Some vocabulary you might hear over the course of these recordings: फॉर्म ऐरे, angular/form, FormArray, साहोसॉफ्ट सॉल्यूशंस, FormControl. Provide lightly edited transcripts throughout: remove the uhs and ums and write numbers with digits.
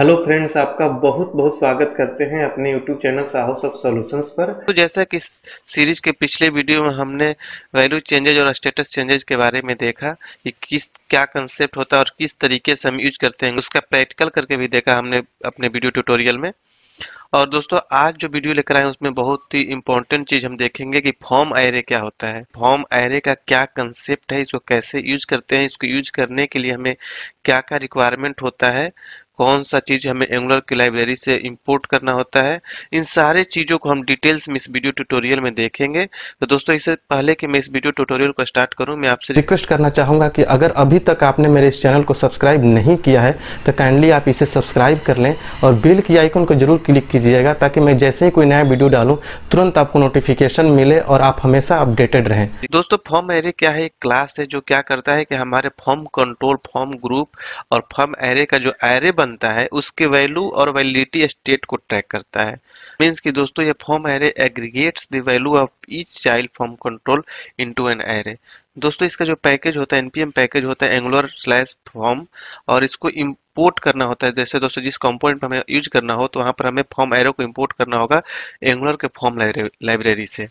Hello friends, आपका बहुत बहुत स्वागत करते हैं अपने यूट्यूब चैनल साहोसॉफ्ट सॉल्यूशंस पर। तो जैसा कि सीरीज के पिछले वीडियो में हमने वैल्यू चेंजेज और स्टेटस चेंजेज के बारे में देखा कि क्या कंसेप्ट होता है और किस तरीके से हम यूज करते हैं, उसका प्रैक्टिकल करके भी देखा हमने अपने वीडियो ट्यूटोरियल में। और दोस्तों, आज जो वीडियो लेकर आए उसमें बहुत ही इम्पोर्टेंट चीज हम देखेंगे कि फॉर्म ऐरे क्या होता है, फॉर्म ऐरे का क्या कंसेप्ट है, इसको कैसे यूज करते हैं, इसको यूज करने के लिए हमें क्या क्या रिक्वायरमेंट होता है, कौन सा चीज हमें एंगुलर की लाइब्रेरी से इंपोर्ट करना होता है। इन सारे चीजों को हम डिटेल्स में इस वीडियो ट्यूटोरियल में देखेंगे। तो दोस्तों, इससे पहले कि मैं इस वीडियो ट्यूटोरियल को स्टार्ट करूं, मैं आपसे रिक्वेस्ट करना चाहूंगा कि अगर अभी तक आपने मेरे इस चैनल को सब्सक्राइब नहीं किया है तो काइंडली आप इसे सब्सक्राइब कर लें और बेल की आइकन को जरूर क्लिक कीजिएगा, ताकि मैं जैसे ही कोई नया वीडियो डालूं तुरंत आपको नोटिफिकेशन मिले और आप हमेशा अपडेटेड रहें। दोस्तों, फॉर्म ऐरे क्या है? एक क्लास है जो क्या करता है कि हमारे फॉर्म कंट्रोल, फॉर्म ग्रुप और फॉर्म ऐरे का जो ऐरे बनता है उसके वैल्यू और वैलिडिटी स्टेट को ट्रैक करता है। मींस कि दोस्तों, ये फॉर्म ऐरे aggregates the value of each child form control into an array. दोस्तों, इसका जो पैकेज होता है एनपीएम पैकेज होता है angular/form, और इसको इंपोर्ट करना होता है। जैसे दोस्तों, जिस कंपोनेंट पर हमें यूज करना हो तो वहां पर हमें फॉर्म ऐरे को इंपोर्ट करना होगा एंगुलर के फॉर्म लाइब्रेरी से,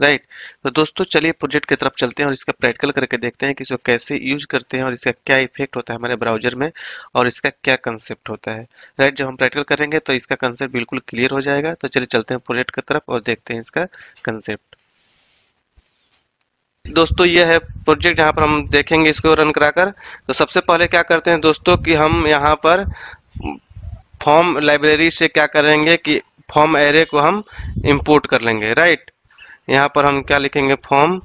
राइट। तो दोस्तों, चलिए प्रोजेक्ट की तरफ चलते हैं और इसका प्रैक्टिकल करके देखते हैं कि इसको कैसे यूज करते हैं और इसका क्या इफेक्ट होता है हमारे ब्राउजर में और इसका क्या कंसेप्ट होता है, राइट। जब हम प्रैक्टिकल करेंगे तो इसका कंसेप्ट बिल्कुल क्लियर हो जाएगा। तो चलिए चलते हैं प्रोजेक्ट की तरफ और देखते हैं इसका कंसेप्ट। दोस्तों, यह है प्रोजेक्ट, यहाँ पर हम देखेंगे इसको रन कराकर। तो सबसे पहले क्या करते हैं दोस्तों कि हम यहाँ पर फॉर्म लाइब्रेरी से क्या करेंगे कि फॉर्म ऐरे को हम इम्पोर्ट कर लेंगे, राइट। यहाँ पर हम क्या लिखेंगे, फॉर्म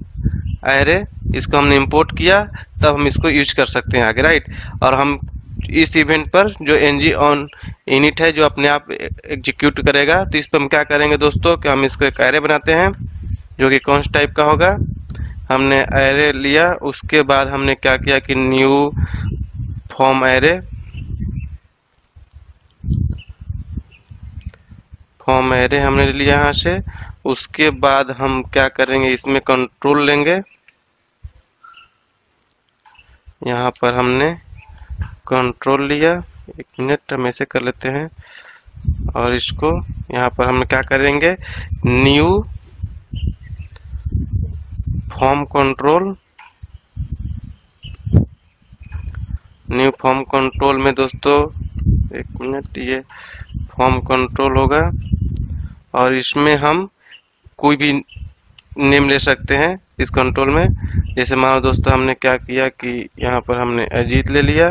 ऐरे, इसको हमने इंपोर्ट किया तब हम इसको यूज कर सकते हैं आगे, राइट। और हम इस इवेंट पर जो ng on init है जो अपने आप एग्जीक्यूट करेगा, तो इस पर हम क्या करेंगे दोस्तों कि हम इसको एक ऐरे बनाते हैं जो कि कौन से टाइप का होगा। हमने ऐरे लिया, उसके बाद हमने क्या किया कि न्यू फॉर्म ऐरे, हमने लिया यहाँ से। उसके बाद हम क्या करेंगे, इसमें कंट्रोल लेंगे, यहाँ पर हमने कंट्रोल लिया। एक मिनट, हम ऐसे कर लेते हैं और इसको यहाँ पर हम क्या करेंगे, new form control. New form control में दोस्तों, एक मिनट, ये फॉर्म कंट्रोल होगा और इसमें हम कोई भी नेम ले सकते हैं इस कंट्रोल में। जैसे मानो दोस्तों, हमने क्या किया कि यहाँ पर हमने अजीत ले लिया,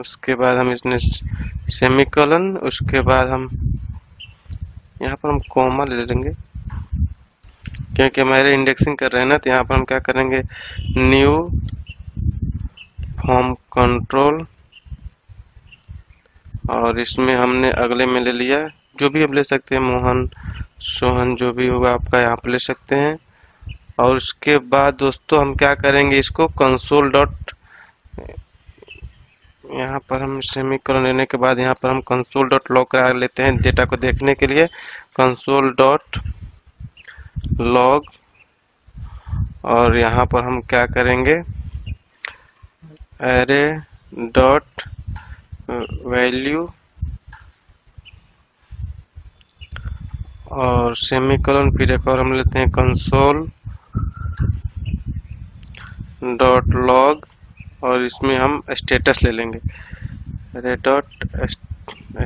उसके बाद हम इसने सेमीकोलन, उसके बाद हम यहाँ पर हम कॉमा ले लेंगे क्योंकि हमारे इंडेक्सिंग कर रहे हैं ना। तो यहाँ पर हम क्या करेंगे, न्यू फॉर्म कंट्रोल और इसमें हमने अगले में ले लिया, जो भी हम ले सकते हैं, मोहन, सोहन, जो भी होगा आपका यहाँ पर ले सकते हैं। और उसके बाद दोस्तों हम क्या करेंगे, इसको कंसोल डॉट, यहाँ पर हम सेमीकोलन लेने के बाद यहाँ पर हम कंसोल डॉट लॉग करा लेते हैं डेटा को देखने के लिए, कंसोल डॉट लॉग। और यहाँ पर हम क्या करेंगे, ऐरे डॉट वैल्यू और सेमीकोलन, फिर एक और हम लेते हैं कंसोल डॉट लॉग और इसमें हम स्टेटस ले लेंगे, अरे डॉट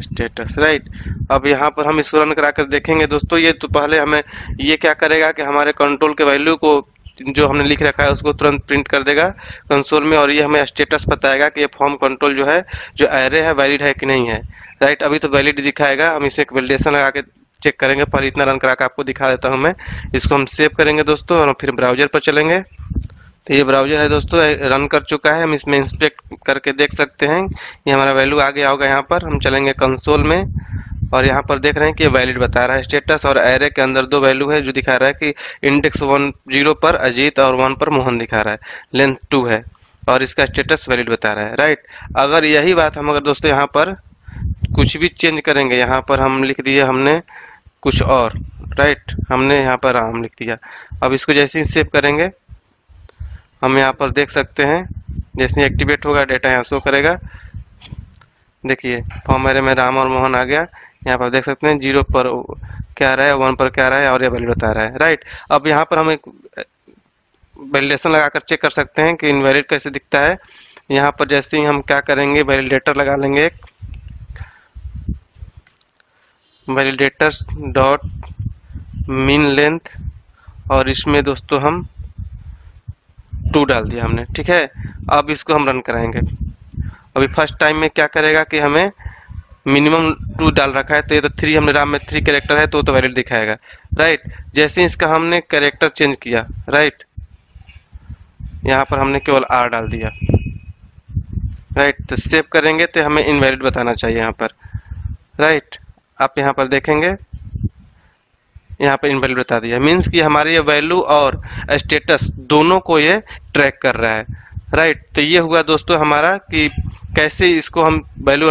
स्टेटस, राइट। अब यहाँ पर हम इसको रन करा कर देखेंगे दोस्तों। ये तो पहले हमें ये क्या करेगा कि हमारे कंट्रोल के वैल्यू को जो हमने लिख रखा है उसको तुरंत प्रिंट कर देगा कंसोल में, और ये हमें स्टेटस बताएगा कि ये फॉर्म कंट्रोल जो है, जो ऐरे है, वैलिड है कि नहीं है, राइट। अभी तो वैलिड दिखाएगा, हम इसमें एक वैलिडेशन लगा के चेक करेंगे। पर इतना रन करा के आपको दिखा देता हूं मैं। इसको हम सेव करेंगे दोस्तों और फिर ब्राउजर पर चलेंगे। तो ये ब्राउजर है दोस्तों, रन कर चुका है, हम इसमें इंस्पेक्ट करके देख सकते हैं ये हमारा वैल्यू आ गया होगा। यहाँ पर हम चलेंगे कंसोल में और यहाँ पर देख रहे हैं कि वैलिड बता रहा है स्टेटस, और ऐरे के अंदर दो वैल्यू है जो दिखा रहा है कि इंडेक्स 10 पर अजीत और 1 पर मोहन दिखा रहा है, लेंथ 2 है और इसका स्टेटस वैलिड बता रहा है, राइट। अगर यही बात हम अगर दोस्तों यहाँ पर कुछ भी चेंज करेंगे, यहाँ पर हम लिख दिए हमने कुछ और, राइट, हमने यहाँ पर राम लिख दिया। अब इसको जैसे ही सेव करेंगे हम यहाँ पर देख सकते हैं, जैसे ही एक्टिवेट होगा डेटा यहाँ शो करेगा। देखिए फॉर्म अरे में राम और मोहन आ गया। यहाँ पर देख सकते हैं 0 पर क्या रहा है, 1 पर क्या रहा है और ये वैल्यू बता रहा है, राइट। अब यहाँ पर हम एक वैलिडेशन लगाकर चेक कर सकते हैं कि इनवैलिड कैसे दिखता है। यहाँ पर जैसे ही हम क्या करेंगे, वैलिडेटर लगा लेंगे, एक वैलिडेटर्स डॉट मीन लेंथ, और इसमें दोस्तों हम 2 डाल दिया हमने, ठीक है। अब इसको हम रन कराएंगे। अभी फर्स्ट टाइम में क्या करेगा कि हमें मिनिमम 2 डाल रखा है, तो ये तो 3, हमने राम में 3 कैरेक्टर है तो वैलिड दिखाएगा, राइट। जैसे इसका हमने कैरेक्टर चेंज किया, राइट, यहाँ पर हमने केवल R डाल दिया, राइट, तो सेव करेंगे तो हमें इनवैलिड बताना चाहिए यहाँ पर, राइट। आप यहाँ पर देखेंगे यहाँ पर इनवैलिड बता दिया, मीन्स कि हमारी ये वैल्यू और स्टेटस दोनों को ये ट्रैक कर रहा है, राइट। तो ये हुआ दोस्तों हमारा कि कैसे इसको हम वैल्यू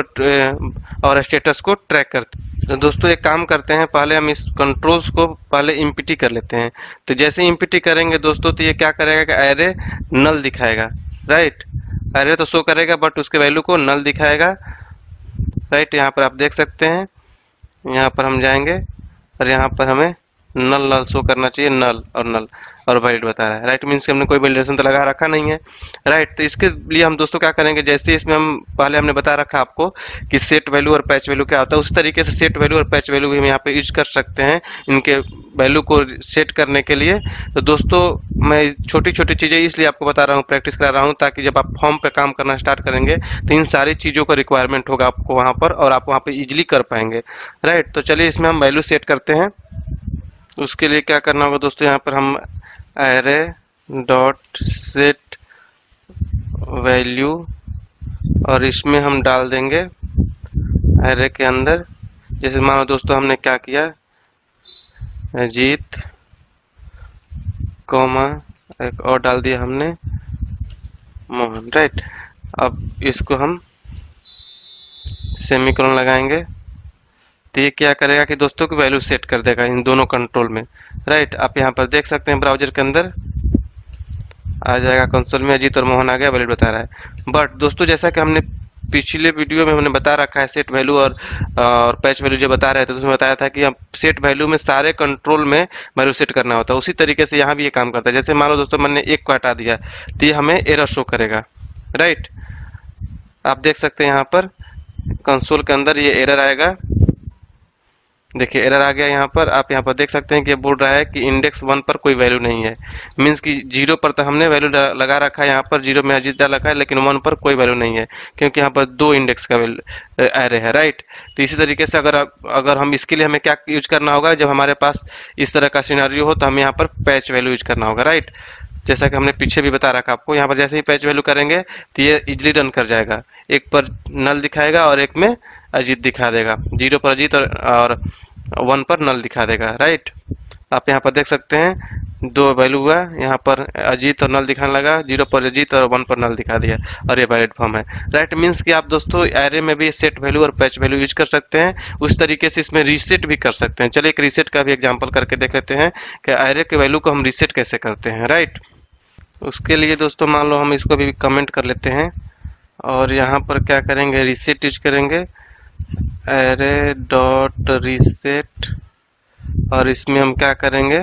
और स्टेटस को ट्रैक करते। तो दोस्तों एक काम करते हैं, पहले हम इस कंट्रोल्स को पहले एम्प्टी कर लेते हैं। तो जैसे एम्प्टी करेंगे दोस्तों तो ये क्या करेगा कि एरे नल दिखाएगा, राइट। एरे तो शो करेगा बट उसके वैल्यू को नल दिखाएगा, राइट। यहाँ पर आप देख सकते हैं, यहाँ पर हम जाएंगे और यहाँ पर हमें नल शो करना चाहिए, नल और वैलिड बता रहा है, राइट, मीन्स हमने कोई वैलिडेशन तो लगा रखा नहीं है, राइट। तो इसके लिए हम दोस्तों क्या करेंगे, जैसे इसमें हम पहले हमने बता रखा आपको कि सेट वैल्यू और पैच वैल्यू क्या होता है, उस तरीके से सेट वैल्यू और पैच वैल्यू भी हम यहाँ पे यूज कर सकते हैं इनके वैल्यू को सेट करने के लिए। तो दोस्तों मैं छोटी छोटी चीज़ें इसलिए आपको बता रहा हूँ, प्रैक्टिस करा रहा हूँ, ताकि जब आप फॉर्म पर काम करना स्टार्ट करेंगे तो इन सारी चीज़ों का रिक्वायरमेंट होगा आपको वहाँ पर, और आप वहाँ पर ईजिली कर पाएंगे, राइट। तो चलिए इसमें हम वैल्यू सेट करते हैं। उसके लिए क्या करना होगा दोस्तों, यहाँ पर हम एरे डॉट सेट वैल्यू और इसमें हम डाल देंगे एरे के अंदर, जैसे मानो दोस्तों हमने क्या किया, अजीत कॉमा एक और डाल दिया हमने मोहन, राइट। अब इसको हम सेमीकोलन लगाएंगे तो ये क्या करेगा कि दोस्तों की वैल्यू सेट कर देगा इन दोनों कंट्रोल में, राइट। आप यहाँ पर देख सकते हैं ब्राउजर के अंदर आ जाएगा कंसोल में, अजीत और मोहन आ गया, वैल्यू बता रहा है। बट दोस्तों जैसा कि हमने पिछले वीडियो में हमने बता रखा है सेट वैल्यू और पैच वैल्यू जो बता रहे थे, तो उसमें बताया था कि सेट वैल्यू में सारे कंट्रोल में वैल्यू सेट करना होता है, उसी तरीके से यहाँ भी ये काम करता है। जैसे मान लो दोस्तों मैंने 1 को हटा दिया तो ये हमें एरर शो करेगा, राइट। आप देख सकते हैं यहाँ पर कंसोल के अंदर ये एरर आएगा, देखिए एरर आ गया यहाँ पर। आप यहाँ पर देख सकते हैं कि बोल रहा है कि इंडेक्स 1 पर कोई वैल्यू नहीं है, मीन्स कि 0 पर तो हमने वैल्यू लगा रखा है, यहाँ पर 0 में अजीत डाल रखा है लेकिन 1 पर कोई वैल्यू नहीं है क्योंकि यहाँ पर 2 इंडेक्स का वैल्यू एरे है, राइट। तो इसी तरीके से अगर हम इसके लिए हमें क्या यूज करना होगा, जब हमारे पास इस तरह का सिनेरियो हो तो हमें यहाँ पर पैच वैल्यू यूज करना होगा, राइट। जैसा कि हमने पीछे भी बता रखा आपको, यहाँ पर जैसे ही पैच वैल्यू करेंगे तो ये इजिली रन कर जाएगा, एक पर नल दिखाएगा और एक में अजीत दिखा देगा, 0 पर अजीत और 1 पर नल दिखा देगा, राइट। आप यहाँ पर देख सकते हैं 2 वैल्यू हुआ, यहाँ पर अजीत और नल दिखाने लगा, 0 पर अजीत और 1 पर नल दिखा दिया, और ये वैलिड फॉर्म है, राइट। मीन्स कि आप दोस्तों एरे में भी सेट वैल्यू और पैच वैल्यू यूज कर सकते हैं, उस तरीके से इसमें रीसेट भी कर सकते हैं। चलिए एक रीसेट का भी एग्जाम्पल करके देख लेते हैं कि एरे के वैल्यू को हम रीसेट कैसे करते हैं, राइट। उसके लिए दोस्तों मान लो हम इसको भी कमेंट कर लेते हैं और यहाँ पर क्या करेंगे, रीसेट यूज करेंगे, एरे डॉट रीसेट, और इसमें हम क्या करेंगे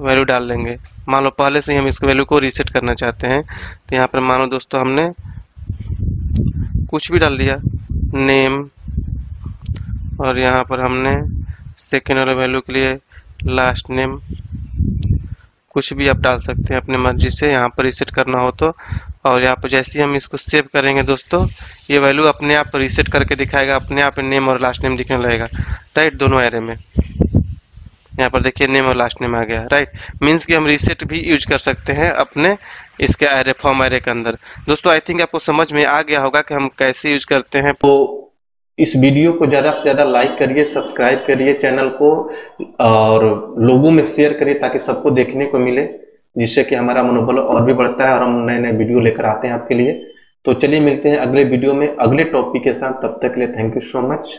वैल्यू डाल लेंगे। मान लो पहले से ही हम इसको वैल्यू को रीसेट करना चाहते हैं तो यहाँ पर मानो दोस्तों हमने कुछ भी डाल दिया, नेम, और यहाँ पर हमने सेकेंड वाले वैल्यू के लिए लास्ट नेम, कुछ भी आप डाल सकते हैं अपने मर्जी से यहाँ पर रीसेट करना हो तो। और यहाँ पर जैसे ही हम इसको सेव करेंगे दोस्तों ये वैल्यू अपने आप रीसेट करके दिखाएगा, अपने आप नेम और लास्ट नेम दिखने लगेगा, राइट, दोनों एरे में। यहाँ पर देखिए नेम और लास्ट नेम आ गया, राइट। मीन्स कि हम रीसेट भी यूज कर सकते हैं अपने इसके एरे फॉर्म एरे के अंदर। दोस्तों आई थिंक आपको समझ में आ गया होगा कि हम कैसे यूज करते हैं। तो इस वीडियो को ज़्यादा से ज़्यादा लाइक करिए, सब्सक्राइब करिए चैनल को और लोगों में शेयर करिए ताकि सबको देखने को मिले, जिससे कि हमारा मनोबल और भी बढ़ता है और हम नए नए वीडियो लेकर आते हैं आपके लिए। तो चलिए मिलते हैं अगले वीडियो में अगले टॉपिक के साथ, तब तक के लिए थैंक यू सो मच।